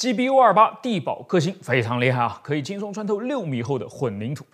GBU-28地堡克星非常厉害啊，可以轻松穿透6米厚的混凝土。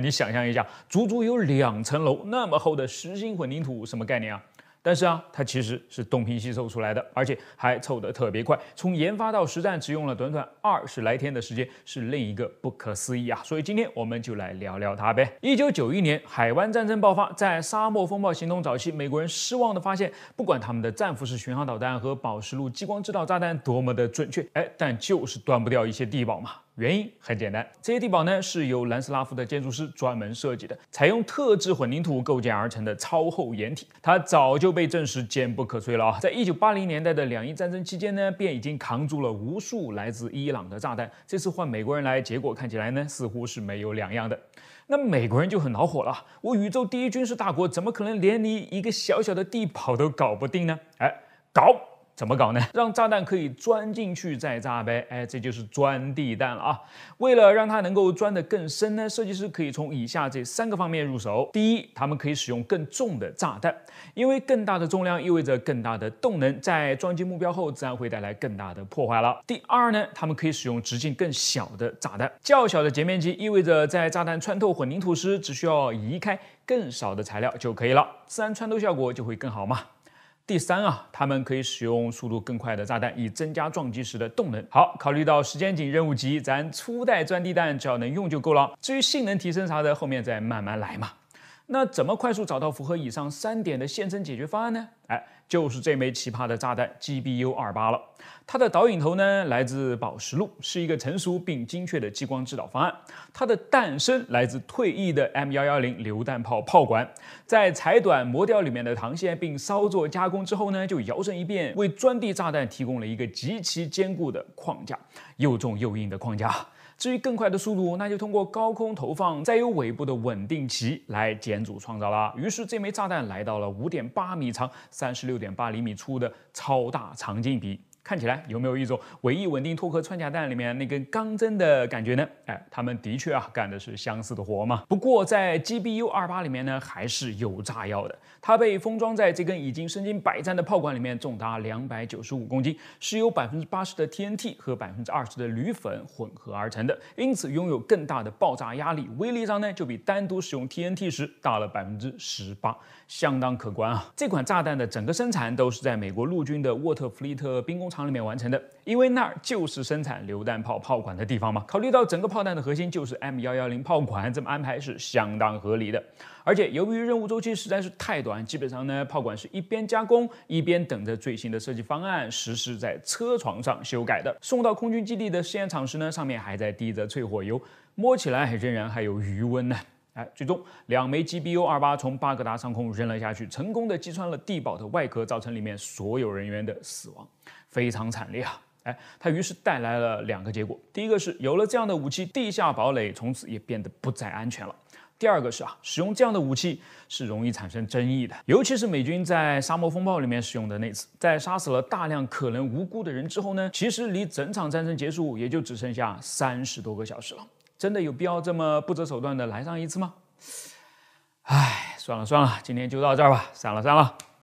你想象一下，足足有2层楼那么厚的实心混凝土，什么概念啊？但是啊，它其实是东拼西凑出来的，而且还凑得特别快。从研发到实战只用了短短20来天的时间，是另一个不可思议啊！所以今天我们就来聊聊它呗。1991年海湾战争爆发，在沙漠风暴行动早期，美国人失望地发现，不管他们的战斧式巡航导弹和宝石路激光制导炸弹多么的准确，但就是断不掉一些地堡嘛。 原因很简单，这些地堡呢是由南斯拉夫的建筑师专门设计的，采用特制混凝土构建而成的超厚掩体，它早就被证实坚不可摧了啊！在1980年代的两伊战争期间呢，便已经扛住了无数来自伊朗的炸弹。这次换美国人来，结果看起来呢似乎是没有两样的。那美国人就很恼火了，我宇宙第一军事大国，怎么可能连你一个小小的地堡都搞不定呢？搞！ 怎么搞呢？让炸弹可以钻进去再炸呗，这就是钻地弹了啊！为了让它能够钻得更深呢，设计师可以从以下这3个方面入手。第一，他们可以使用更重的炸弹，因为更大的重量意味着更大的动能，在撞击目标后自然会带来更大的破坏了。第二呢，他们可以使用直径更小的炸弹，较小的截面积意味着在炸弹穿透混凝土时，只需要移开更少的材料就可以了，自然穿透效果就会更好嘛。 第三啊，他们可以使用速度更快的炸弹，以增加撞击时的动能。好，考虑到时间紧、任务急，咱初代钻地弹只要能用就够了。至于性能提升啥的，后面再慢慢来嘛。那怎么快速找到符合以上3点的现成解决方案呢？就是这枚奇葩的炸弹 GBU-28了。它的导引头呢来自宝石路，是一个成熟并精确的激光制导方案。它的诞生来自退役的 M-110榴弹炮炮管，在裁短磨掉里面的膛线，并稍作加工之后呢，就摇身一变为钻地炸弹提供了一个极其坚固的框架，又重又硬的框架。 至于更快的速度，那就通过高空投放，再由尾部的稳定器来减阻创造啦。于是这枚炸弹来到了 5.8 米长、36.8 厘米粗的超大长径比，看起来有没有一种尾翼稳定脱壳穿甲弹里面那根钢针的感觉呢？他们的确啊干的是相似的活嘛。不过在 GBU-28里面呢，还是有炸药的，它被封装在这根已经身经百战的炮管里面，重达295公斤，是由80%的 TNT 和20%的铝粉混合而成的，因此拥有更大的爆炸压力，威力上呢就比单独使用 TNT 时大了18%，相当可观啊！这款炸弹的整个生产都是在美国陆军的沃特弗利特兵工厂里面完成的，因为那儿就是生产榴弹炮炮管的地方嘛。考虑到整个炮弹的核心就是 M110炮管，这么安排是相当合理的。 而且由于任务周期实在是太短，基本上呢，炮管是一边加工一边等着最新的设计方案实施在车床上修改的。送到空军基地的试验场时呢，上面还在滴着淬火油，摸起来仍然还有余温呢。最终2枚 GBU-28从巴格达上空扔了下去，成功的击穿了地堡的外壳，造成里面所有人员的死亡，非常惨烈啊！ 它于是带来了2个结果，第一个是有了这样的武器，地下堡垒从此也变得不再安全了。 第二个是使用这样的武器是容易产生争议的，尤其是美军在沙漠风暴里面使用的那次，在杀死了大量可能无辜的人之后呢，其实离整场战争结束也就只剩下30多个小时了，真的有必要这么不择手段的来上一次吗？算了算了，今天就到这儿吧，散了散了。